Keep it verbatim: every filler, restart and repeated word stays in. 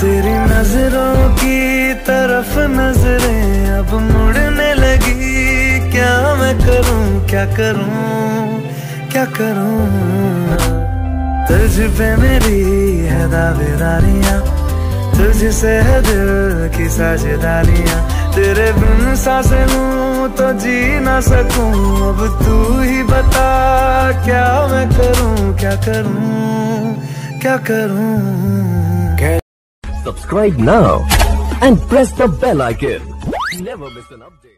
तेरी नजरों की तरफ नजरें अब मुड़ने लगी। क्या मैं करूं क्या करूं क्या करूं, तुझ पे मेरी है दावेदारियां, तुझसे है दिल की साझेदारियां। तेरे बिन सांसें लूं तो जी ना सकूं, अब तू ही बता क्या मैं करूं क्या करूं क्या करूं। Subscribe now and press the bell icon. Never miss an update.